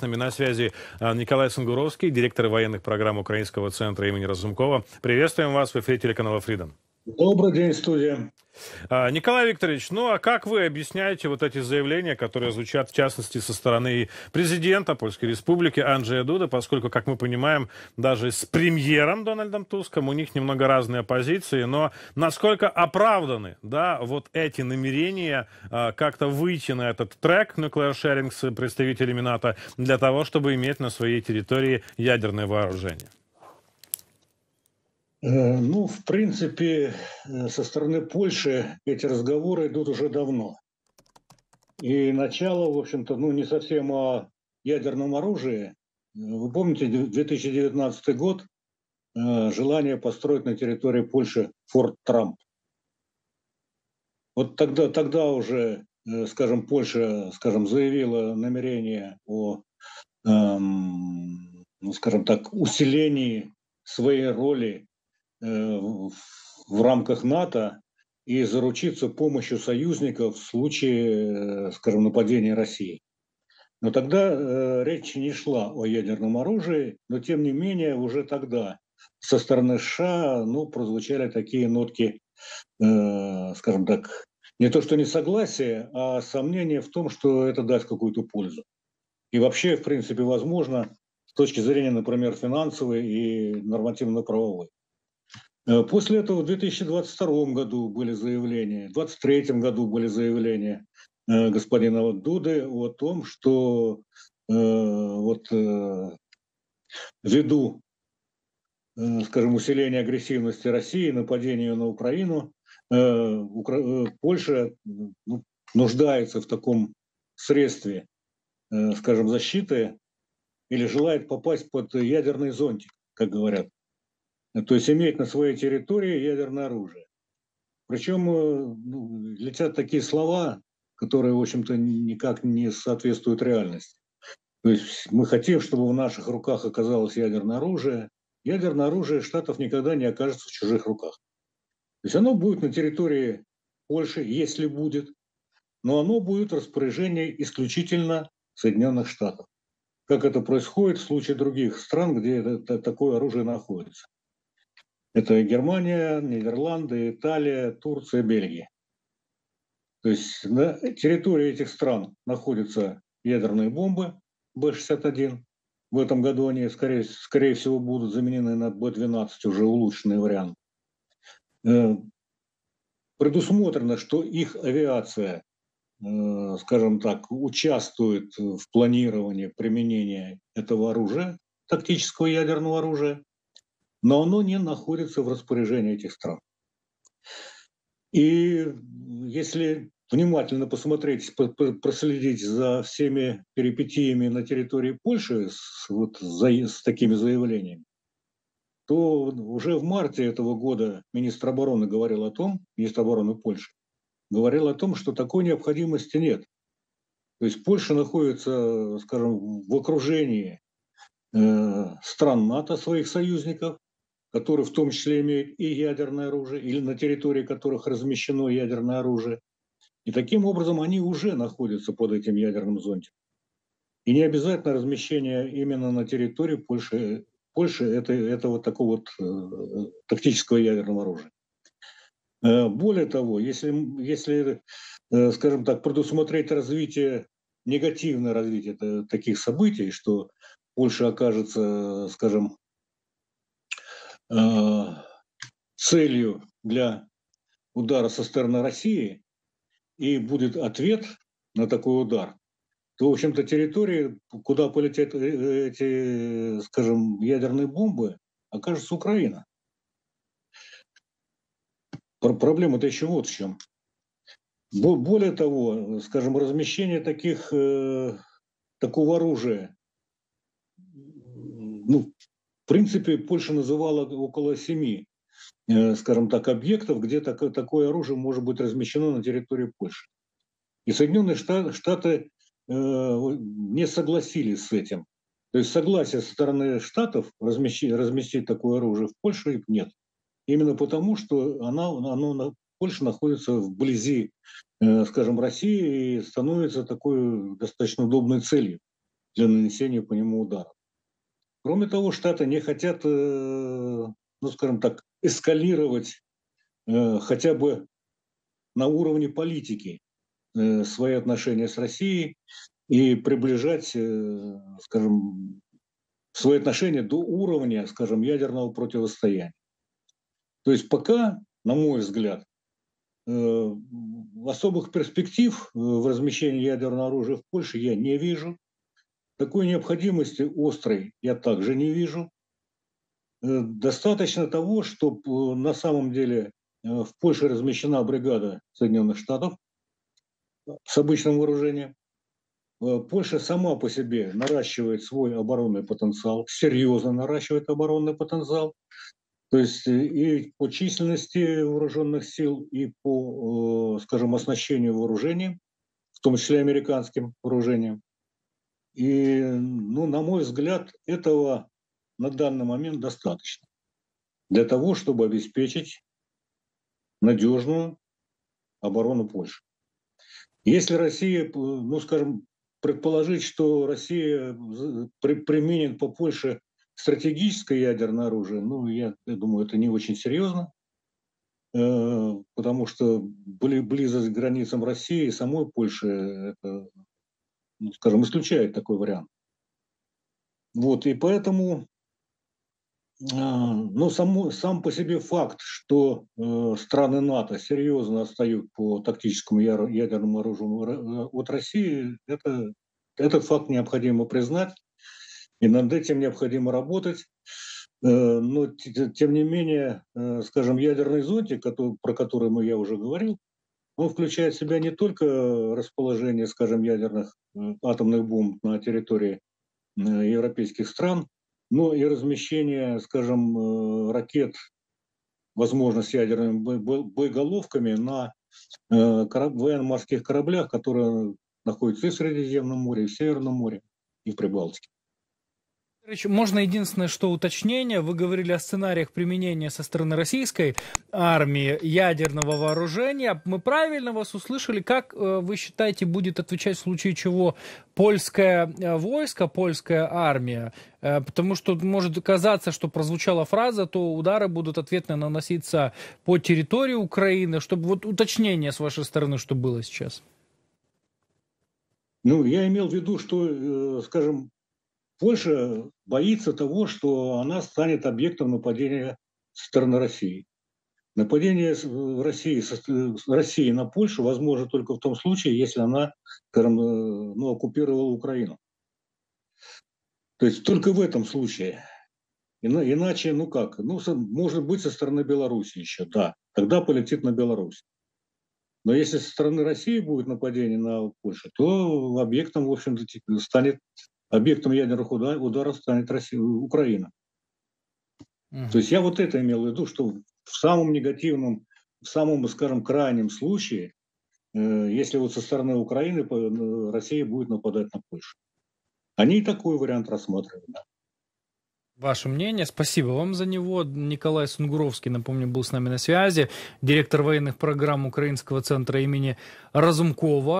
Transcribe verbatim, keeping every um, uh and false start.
С нами на связи Николай Сунгуровский, директор военных программ Украинского центра имени Разумкова. Приветствуем вас в эфире телеканала Freedom. Добрый день, студия. Николай Викторович, ну а как вы объясняете вот эти заявления, которые звучат в частности со стороны президента Польской Республики Анджея Дуда, поскольку, как мы понимаем, даже с премьером Дональдом Туском у них немного разные позиции, но насколько оправданы, да, вот эти намерения а, как-то выйти на этот трек nuclear sharing с представителями НАТО для того, чтобы иметь на своей территории ядерное вооружение? Ну, в принципе, со стороны Польши эти разговоры идут уже давно. И начало, в общем-то, ну, не совсем о ядерном оружии. Вы помните, две тысячи девятнадцатый год, желание построить на территории Польши Форт Трамп. Вот тогда, тогда уже, скажем, Польша, скажем, заявила намерение о, эм, ну, скажем так, усилении своей роли в рамках НАТО и заручиться помощью союзников в случае, скажем, нападения России. Но тогда речь не шла о ядерном оружии, но тем не менее уже тогда со стороны США, ну, прозвучали такие нотки, э, скажем так, не то что несогласия, а сомнения в том, что это даст какую-то пользу. И вообще, в принципе, возможно с точки зрения, например, финансовой и нормативно-правовой. После этого в две тысячи двадцать втором году были заявления, в две тысячи двадцать третьем году были заявления господина Дуды о том, что э, вот, э, ввиду, э, скажем, усиления агрессивности России, нападения на Украину, э, Укра... Польша ну, нуждается в таком средстве, э, скажем, защиты или желает попасть под ядерный зонтик, как говорят. То есть имеет на своей территории ядерное оружие. Причем ну, летят такие слова, которые, в общем-то, никак не соответствуют реальности. То есть мы хотим, чтобы в наших руках оказалось ядерное оружие. Ядерное оружие Штатов никогда не окажется в чужих руках. То есть оно будет на территории Польши, если будет, но оно будет в распоряжении исключительно Соединенных Штатов. Как это происходит в случае других стран, где это, такое оружие находится. Это Германия, Нидерланды, Италия, Турция, Бельгия. То есть на территории этих стран находятся ядерные бомбы Б шестьдесят один. В этом году они, скорее, скорее всего, будут заменены на Б двенадцать, уже улучшенный вариант. Предусмотрено, что их авиация, скажем так, участвует в планировании применения этого оружия, тактического ядерного оружия, но оно не находится в распоряжении этих стран. И если внимательно посмотреть, проследить за всеми перипетиями на территории Польши с, вот, с такими заявлениями, то уже в марте этого года министр обороны говорил о том, министр обороны Польши говорил о том, что такой необходимости нет. То есть Польша находится, скажем, в окружении э, стран НАТО, своих союзников, которые в том числе имеют и ядерное оружие, или на территории которых размещено ядерное оружие. И таким образом они уже находятся под этим ядерным зонтиком. И не обязательно размещение именно на территории Польши, Польши это, этого такого вот, э, тактического ядерного оружия. Э, более того, если, если э, скажем так, предусмотреть развитие, негативное развитие таких событий, что Польша окажется, скажем, целью для удара со стороны России и будет ответ на такой удар, то, в общем-то, территории, куда полетят эти, скажем, ядерные бомбы, окажется Украина. Проблема-то еще вот в чем. Более того, скажем, размещение таких, такого оружия, ну, в принципе, Польша называла около семи, скажем так, объектов, где такое оружие может быть размещено на территории Польши. И Соединенные Штаты, Штаты не согласились с этим. То есть согласия со стороны Штатов размещить, разместить такое оружие в Польше нет. Именно потому, что она, оно, Польша находится вблизи, скажем, России и становится такой достаточно удобной целью для нанесения по нему удара. Кроме того, Штаты не хотят, ну, скажем так, эскалировать хотя бы на уровне политики свои отношения с Россией и приближать, скажем, свои отношения до уровня, скажем, ядерного противостояния. То есть пока, на мой взгляд, особых перспектив в размещении ядерного оружия в Польше я не вижу. Такой необходимости острой я также не вижу. Достаточно того, чтобы на самом деле в Польше размещена бригада Соединенных Штатов с обычным вооружением. Польша сама по себе наращивает свой оборонный потенциал, серьезно наращивает оборонный потенциал. То есть и по численности вооруженных сил, и по, скажем, оснащению вооружением, в том числе американским вооружением. И, ну, на мой взгляд, этого на данный момент достаточно для того, чтобы обеспечить надежную оборону Польши. Если Россия, ну, скажем, предположить, что Россия применит по Польше стратегическое ядерное оружие, ну, я, я думаю, это не очень серьезно, э, потому что близость к границам России и самой Польши, это, ну, скажем, исключает такой вариант. Вот, и поэтому, э, ну, само, сам по себе факт, что э, страны НАТО серьезно отстают по тактическому ядерному оружию от России, это, этот факт необходимо признать. И над этим необходимо работать. Но, тем не менее, скажем, ядерный зонтик, про который я уже говорил, он включает в себя не только расположение, скажем, ядерных атомных бомб на территории европейских стран, но и размещение, скажем, ракет, возможно, с ядерными боеголовками на военно-морских кораблях, которые находятся и в Средиземном море, и в Северном море, и в Прибалтике. Можно единственное, что уточнение. Вы говорили о сценариях применения со стороны российской армии ядерного вооружения. Мы правильно вас услышали? Как вы считаете, будет отвечать в случае чего польское войско, польская армия? Потому что может казаться, что прозвучала фраза, то удары будут ответно наноситься по территории Украины. Чтобы вот уточнение с вашей стороны, что было сейчас. Ну, я имел в виду, что, скажем, Польша боится того, что она станет объектом нападения со стороны России. Нападение России, России на Польшу возможно только в том случае, если она, скажем, ну, оккупировала Украину. То есть только в этом случае. Иначе, ну как, ну, может быть, со стороны Беларуси еще, да, тогда полетит на Беларусь. Но если со стороны России будет нападение на Польшу, то объектом, в общем-то, станет... Объектом ядерных ударов станет Россия, Украина. Uh-huh. То есть я вот это имел в виду, что в самом негативном, в самом, скажем, крайнем случае, э, если вот со стороны Украины по, Россия будет нападать на Польшу. Они и такой вариант рассматривают. Да. Ваше мнение. Спасибо вам за него. Николай Сунгуровский, напомню, был с нами на связи, директор военных программ Украинского центра имени Разумкова.